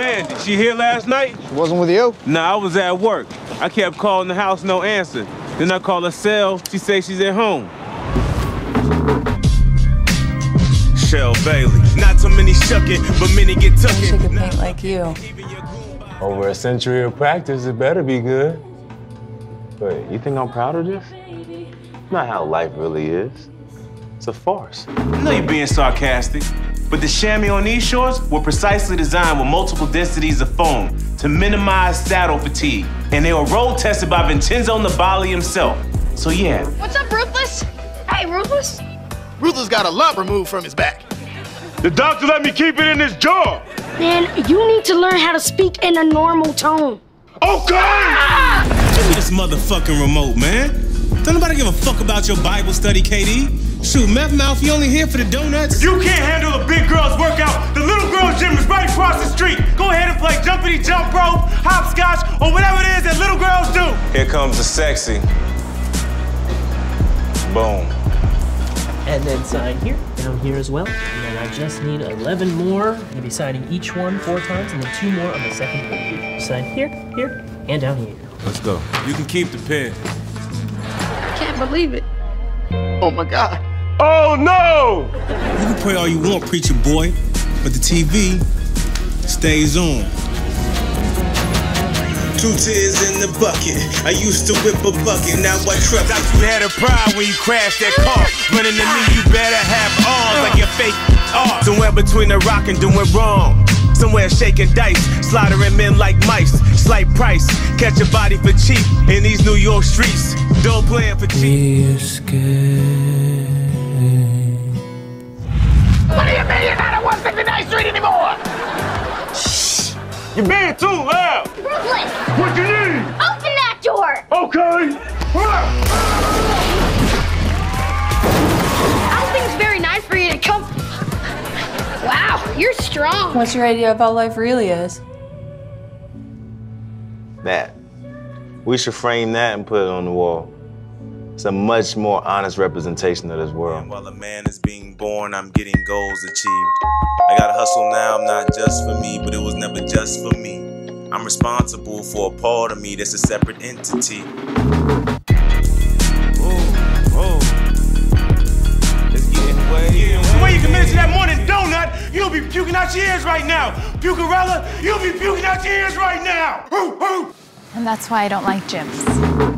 Man, did she here last night? She wasn't with you? Nah, I was at work. I kept calling the house, no answer. Then I called her cell. She said she's at home. Shell Bailey. Not so many shucking, but many get tucking. She could paint like you. Over a century of practice, it better be good. But you think I'm proud of this? Not how life really is. It's a farce. I know you're being sarcastic, but the chamois on these shorts were precisely designed with multiple densities of foam to minimize saddle fatigue. And they were road tested by Vincenzo Nibali himself. So yeah. What's up, Ruthless? Hey, Ruthless. Ruthless got a lump removed from his back. The doctor let me keep it in his jaw. Man, you need to learn how to speak in a normal tone. Okay! Ah! Give me this motherfucking remote, man. Don't nobody give a fuck about your Bible study, KD. Shoot, Meth Mouth, you only here for the donuts? You can't handle a big girl's workout. The little girl's gym is right across the street. Go ahead and play jumpity jump rope, hopscotch, or whatever it is that little girls do. Here comes the sexy. Boom. And then sign here, down here as well. And then I just need 11 more. I'm gonna be signing each one 4 times, and then 2 more on the second page. Sign here, here, and down here. Let's go. You can keep the pen. Can't believe it. Oh my God. Oh no! You can pray all you want, preacher boy, but the TV stays on. 2 tears in the bucket. I used to whip a bucket, now I trip. Thought you had a pride when you crashed that car. Running to me, you better have arms like your fake arms. Somewhere between the rock and doing wrong. Somewhere shaking dice, slaughtering men like mice. Slight price, catch a body for cheap in these New York streets. Don't play it for cheap. What do you mean you're not at 169th Street anymore? Shh. You're being too loud. Ruthless. What you need? Open that door. Okay. I don't think it's very nice for you to come. Wow, you're strong. What's your idea about life really is? That. We should frame that and put it on the wall. It's a much more honest representation of this world. And while a man is being born, I'm getting goals achieved. I gotta hustle now, I'm not just for me, but it was never just for me. I'm responsible for a part of me that's a separate entity. You'll be puking out your ears right now. Pucarella, you'll be puking out your ears right now. And that's why I don't like gyms.